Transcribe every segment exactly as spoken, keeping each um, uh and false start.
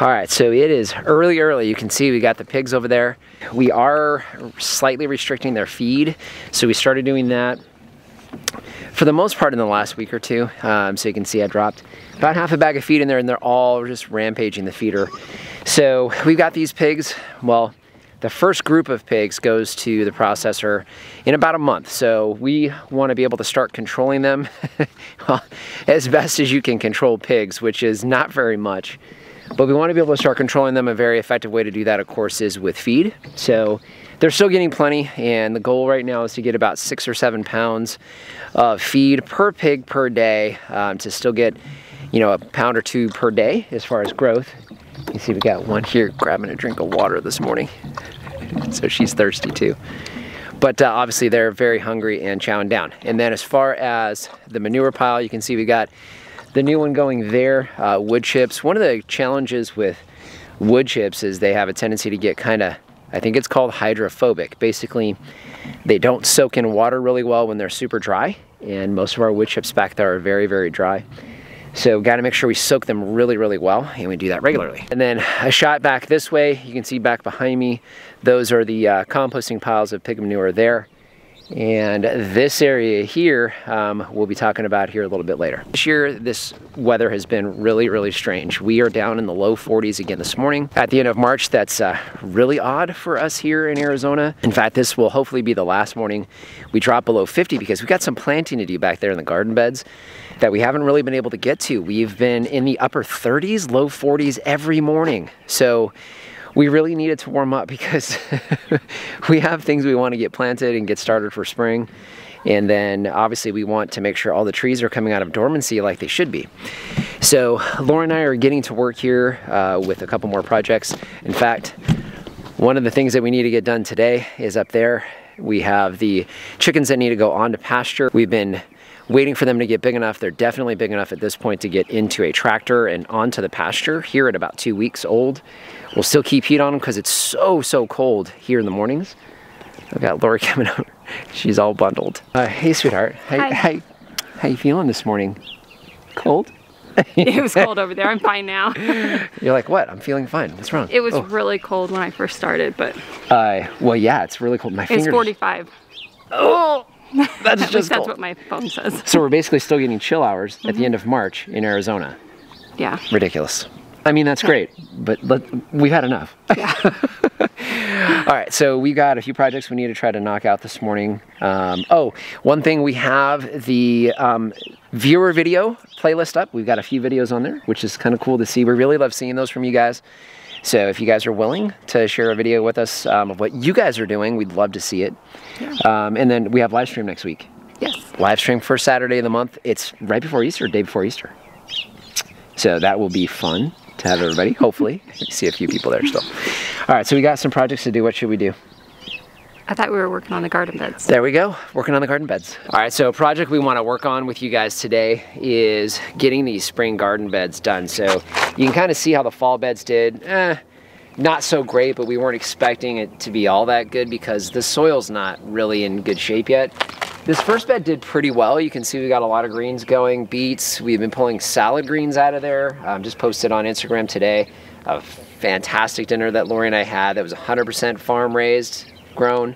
All right, so it is early, early. You can see we got the pigs over there. We are slightly restricting their feed, so we started doing that for the most part in the last week or two. Um, so you can see I dropped about half a bag of feed in there, and they're all just rampaging the feeder. So we've got these pigs. Well, the first group of pigs goes to the processor in about a month. So we want to be able to start controlling them well, as best as you can control pigs, which is not very much. But we want to be able to start controlling them. A very effective way to do that, of course, is with feed. So they're still getting plenty, and the goal right now is to get about six or seven pounds of feed per pig per day, um, to still get, you know, a pound or two per day as far as growth. You see we got one here grabbing a drink of water this morning. So she's thirsty too. But uh, obviously they're very hungry and chowing down. And then as far as the manure pile, you can see we got the new one going there, uh, wood chips. One of the challenges with wood chips is they have a tendency to get kind of, I think it's called hydrophobic. Basically, they don't soak in water really well when they're super dry. And most of our wood chips back there are very, very dry. So got to make sure we soak them really, really well, and we do that regularly. And then a shot back this way, you can see back behind me, those are the uh, composting piles of pig manure there. And this area here, um, we'll be talking about here a little bit later. This year, this weather has been really, really strange. We are down in the low forties again this morning. At the end of March, that's uh, really odd for us here in Arizona. In fact, this will hopefully be the last morning we drop below fifty, because we've got some planting to do back there in the garden beds that we haven't really been able to get to. We've been in the upper thirties, low forties every morning. So we really needed to warm up, because we have things we want to get planted and get started for spring. And then obviously we want to make sure all the trees are coming out of dormancy like they should be. So Lori and I are getting to work here uh, with a couple more projects. In fact, one of the things that we need to get done today is up there. We have the chickens that need to go on to pasture. We've been waiting for them to get big enough. They're definitely big enough at this point to get into a tractor and onto the pasture here at about two weeks old. We'll still keep heat on them because it's so, so cold here in the mornings. I've got Lori coming over. She's all bundled. Uh, hey, sweetheart. Hi. Hi. How you feeling this morning? Cold? It was cold over there. I'm fine now. You're like, what? I'm feeling fine. What's wrong? It was oh. really cold when I first started, but... Uh, well, yeah, it's really cold. My fingers... It's forty-five. Oh! That's just that's cold. What my phone says. So we're basically still getting chill hours mm-hmm. at the end of March in Arizona. Yeah. Ridiculous. I mean, that's great, but let, we've had enough. Yeah. All right, so we've got a few projects we need to try to knock out this morning. Um, oh, one thing, we have the um, viewer video playlist up. We've got a few videos on there, which is kind of cool to see. We really love seeing those from you guys. So if you guys are willing to share a video with us um, of what you guys are doing, we'd love to see it. Yeah. Um, and then we have live stream next week. Yes. Live stream first Saturday of the month. It's right before Easter, day before Easter. So that will be fun to have everybody, hopefully. You see a few people there still. All right, so we got some projects to do. What should we do? I thought we were working on the garden beds. There we go, working on the garden beds. All right, so a project we want to work on with you guys today is getting these spring garden beds done. So you can kind of see how the fall beds did. Eh, not so great, but we weren't expecting it to be all that good because the soil's not really in good shape yet. This first bed did pretty well. You can see we got a lot of greens going, beets. We've been pulling salad greens out of there. Um, just posted on Instagram today a fantastic dinner that Lori and I had that was one hundred percent farm raised. Grown,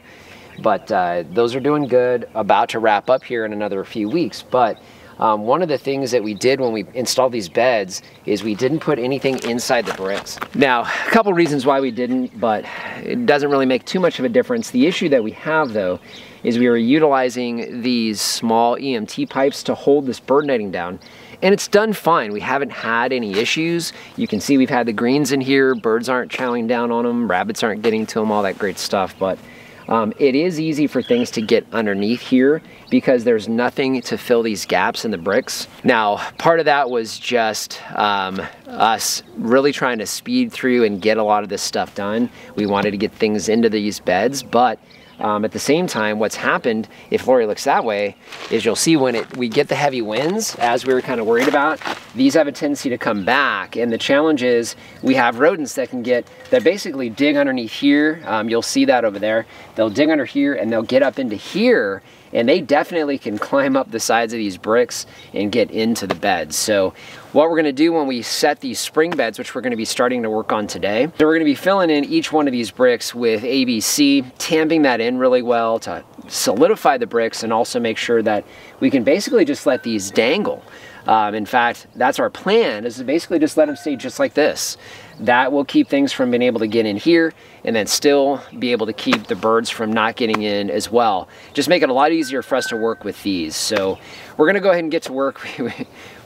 but uh, those are doing good, about to wrap up here in another few weeks. But um, one of the things that we did when we installed these beds is we didn't put anything inside the bricks. Now, a couple reasons why we didn't, but it doesn't really make too much of a difference. The issue that we have, though, is we were utilizing these small E M T pipes to hold this bird netting down, and it's done fine. We haven't had any issues. You can see we've had the greens in here. Birds aren't chowing down on them. Rabbits aren't getting to them, all that great stuff. But um, it is easy for things to get underneath here because there's nothing to fill these gaps in the bricks. Now, part of that was just um, us really trying to speed through and get a lot of this stuff done. We wanted to get things into these beds, but Um, at the same time, what's happened, if Lori looks that way, is you'll see when it, we get the heavy winds, as we were kind of worried about, these have a tendency to come back. And the challenge is we have rodents that can get, that basically dig underneath here. Um, you'll see that over there. They'll dig under here and they'll get up into here. and they definitely can climb up the sides of these bricks and get into the beds. So what we're gonna do when we set these spring beds, which we're gonna be starting to work on today, so we're gonna be filling in each one of these bricks with A B C, tamping that in really well to solidify the bricks and also make sure that we can basically just let these dangle. Um, in fact, that's our plan, is to basically just let them stay just like this. That will keep things from being able to get in here and then still be able to keep the birds from not getting in as well. Just make it a lot easier for us to work with these. So we're gonna go ahead and get to work.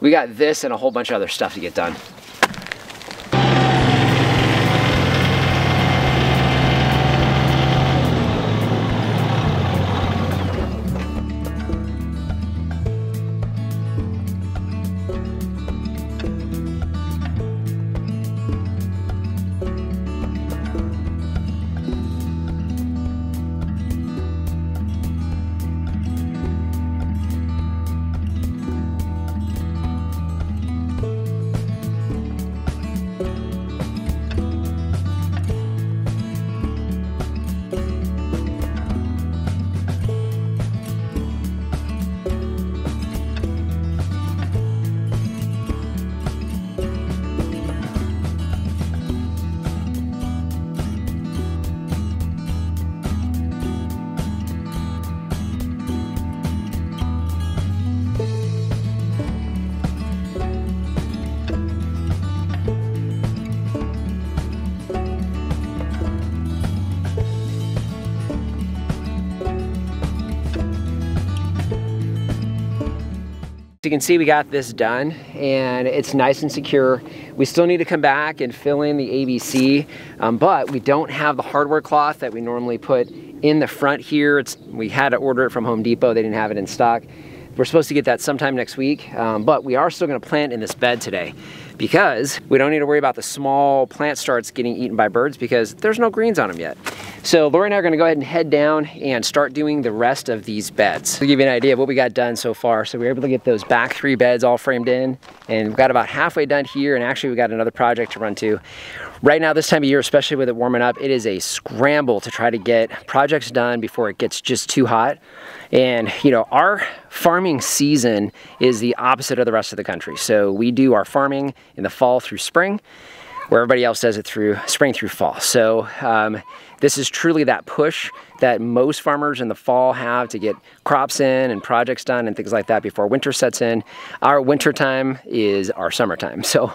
We got this and a whole bunch of other stuff to get done. You can see we got this done and it's nice and secure. We still need to come back and fill in the A B C, um, but we don't have the hardware cloth that we normally put in the front here. It's, we had to order it from Home Depot. They didn't have it in stock. We're supposed to get that sometime next week, um, but we are still gonna plant in this bed today because we don't need to worry about the small plant starts getting eaten by birds because there's no greens on them yet. So Lori and I are gonna go ahead and head down and start doing the rest of these beds. To give you an idea of what we got done so far, so we were able to get those back three beds all framed in, and we've got about halfway done here, and actually we got another project to run to. Right now, this time of year, especially with it warming up, it is a scramble to try to get projects done before it gets just too hot. And you know, our farming season is the opposite of the rest of the country. So we do our farming in the fall through spring, where everybody else does it through spring through fall. So um, this is truly that push that most farmers in the fall have to get crops in and projects done and things like that before winter sets in. Our winter time is our summertime. So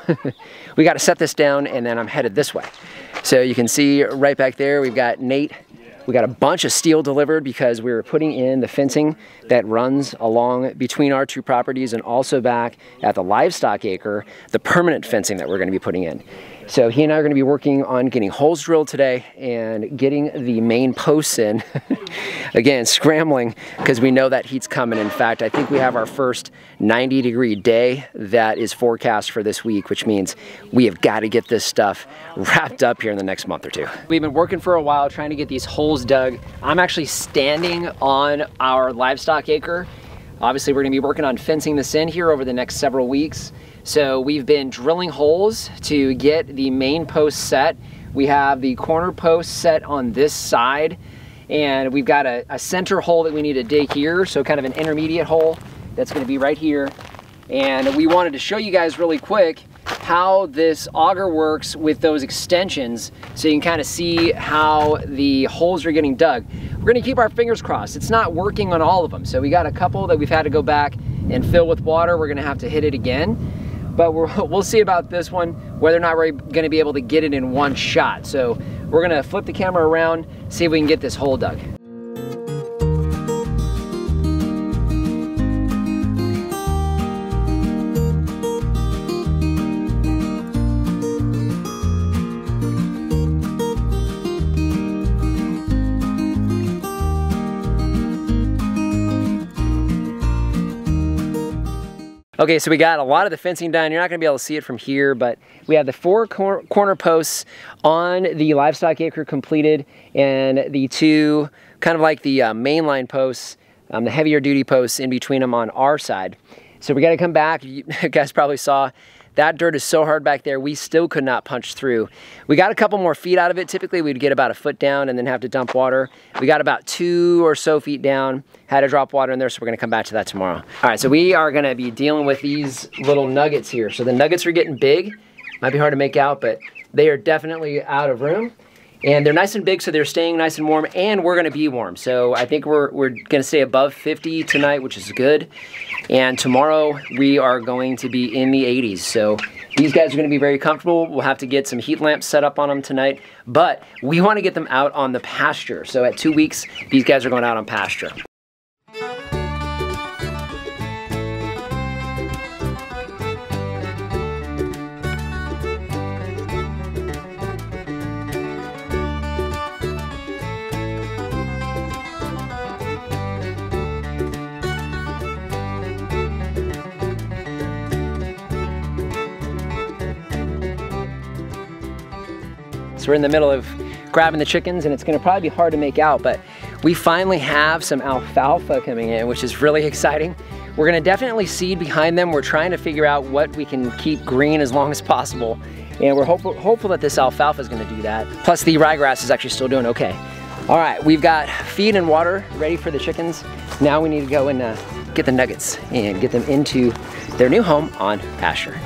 we got to set this down, and then I'm headed this way. So you can see right back there, we've got Nate. We got a bunch of steel delivered because we were putting in the fencing that runs along between our two properties and also back at the livestock acre, the permanent fencing that we're gonna be putting in. So he and I are gonna be working on getting holes drilled today and getting the main posts in. Again, scrambling because we know that heat's coming. In fact, I think we have our first ninety degree day that is forecast for this week, which means we have got to get this stuff wrapped up here in the next month or two. We've been working for a while trying to get these holes dug. I'm actually standing on our livestock acre. Obviously, we're gonna be working on fencing this in here over the next several weeks. So we've been drilling holes to get the main post set. We have the corner post set on this side, and we've got a, a center hole that we need to dig here. So kind of an intermediate hole that's gonna be right here. And we wanted to show you guys really quick how this auger works with those extensions, so you can kind of see how the holes are getting dug. We're gonna keep our fingers crossed. It's not working on all of them. So we got a couple that we've had to go back and fill with water. We're gonna have to hit it again. But we're, we'll see about this one, whether or not we're gonna be able to get it in one shot. So we're gonna flip the camera around, see if we can get this hole dug. Okay, so we got a lot of the fencing done. You're not gonna be able to see it from here, but we have the four cor- corner posts on the livestock acre completed, and the two, kind of like the uh, mainline posts, um, the heavier duty posts in between them on our side. So we gotta come back. You guys probably saw That dirt is so hard back there, we still could not punch through. We got a couple more feet out of it. Typically, we'd get about a foot down and then have to dump water. We got about two or so feet down, had to drop water in there, so we're gonna come back to that tomorrow. All right, so we are gonna be dealing with these little nuggets here. So the nuggets are getting big. Might be hard to make out, but they are definitely out of room. And they're nice and big, so they're staying nice and warm, and we're gonna be warm. So I think we're, we're gonna stay above fifty tonight, which is good. And tomorrow we are going to be in the eighties. So these guys are gonna be very comfortable. We'll have to get some heat lamps set up on them tonight, but we wanna get them out on the pasture. So at two weeks, these guys are going out on pasture. So we're in the middle of grabbing the chickens, and it's gonna probably be hard to make out, but we finally have some alfalfa coming in, which is really exciting. We're gonna definitely seed behind them. We're trying to figure out what we can keep green as long as possible, and we're hopeful, hopeful that this alfalfa is gonna do that. Plus the ryegrass is actually still doing okay. All right, we've got feed and water ready for the chickens. Now we need to go and uh, get the nuggets and get them into their new home on pasture.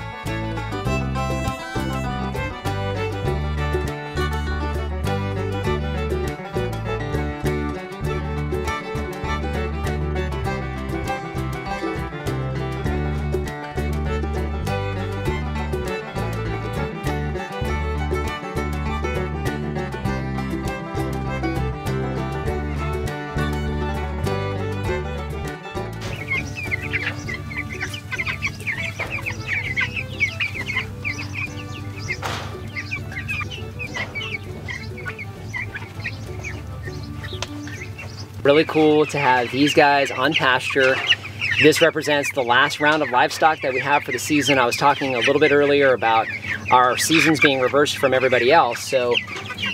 Really cool to have these guys on pasture. This represents the last round of livestock that we have for the season. I was talking a little bit earlier about our seasons being reversed from everybody else. So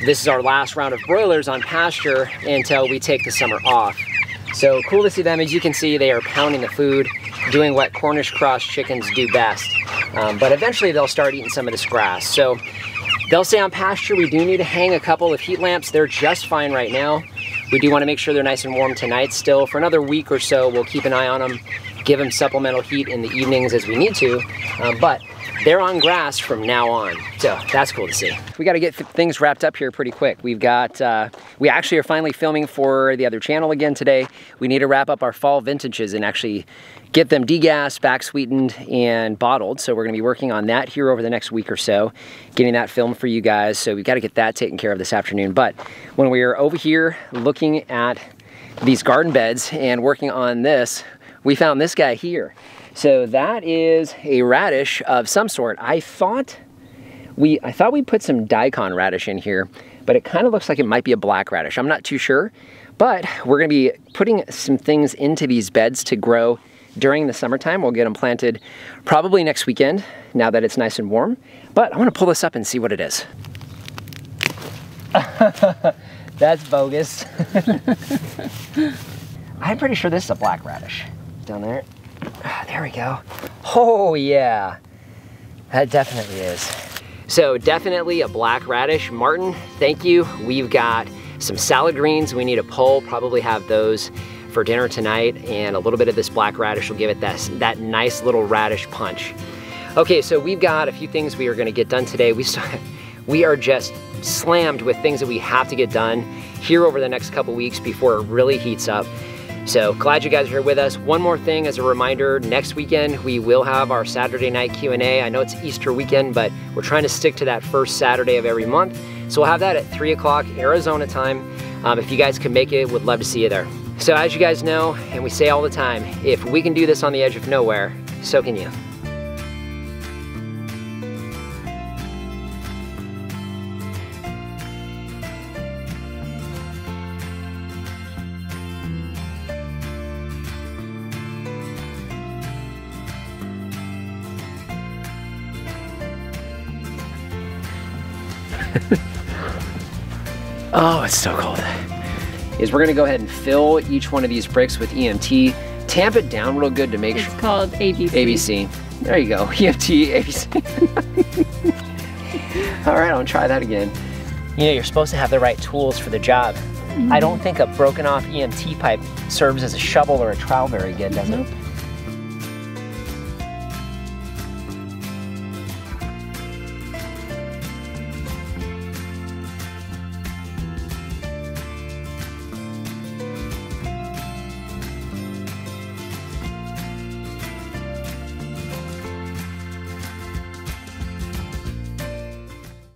this is our last round of broilers on pasture until we take the summer off. So cool to see them. As you can see, they are pounding the food, doing what Cornish cross chickens do best. Um, but eventually they'll start eating some of this grass. So they'll stay on pasture. We do need to hang a couple of heat lamps. They're just fine right now. We do want to make sure they're nice and warm tonight still. For another week or so, we'll keep an eye on them, give them supplemental heat in the evenings as we need to, um, but they're on grass from now on. So that's cool to see. We got to get things wrapped up here pretty quick. We've got, uh, we actually are finally filming for the other channel again today. We need to wrap up our fall vintages and actually get them degassed, back sweetened, and bottled. So we're going to be working on that here over the next week or so, getting that filmed for you guys. So we've got to get that taken care of this afternoon. But when we are over here looking at these garden beds and working on this, we found this guy here. So that is a radish of some sort. I thought we I thought we put some daikon radish in here, but it kind of looks like it might be a black radish. I'm not too sure, but we're gonna be putting some things into these beds to grow during the summertime. We'll get them planted probably next weekend now that it's nice and warm, but I wanna pull this up and see what it is. That's bogus. I'm pretty sure this is a black radish down there. There we go. Oh yeah, that definitely is. So definitely a black radish. Martin, thank you. We've got some salad greens we need to pull, probably have those for dinner tonight, and a little bit of this black radish will give it that, that nice little radish punch. Okay, so we've got a few things we are gonna get done today. We, start, we are just slammed with things that we have to get done here over the next couple weeks before it really heats up. So glad you guys are here with us. One more thing as a reminder, next weekend we will have our Saturday night Q and A. I know it's Easter weekend, but we're trying to stick to that first Saturday of every month. So we'll have that at three o'clock Arizona time. Um, if you guys can make it, would love to see you there. So as you guys know, and we say all the time, if we can do this on the edge of nowhere, so can you. Oh, it's so cold. Is we're gonna go ahead and fill each one of these bricks with E M T, tamp it down real good to make sure. It's called A B C. A B C. There you go, E M T, A B C. All right, I'll try that again. You know, you're supposed to have the right tools for the job. Mm-hmm. I don't think a broken off E M T pipe serves as a shovel or a trowel very good, does mm-hmm. it?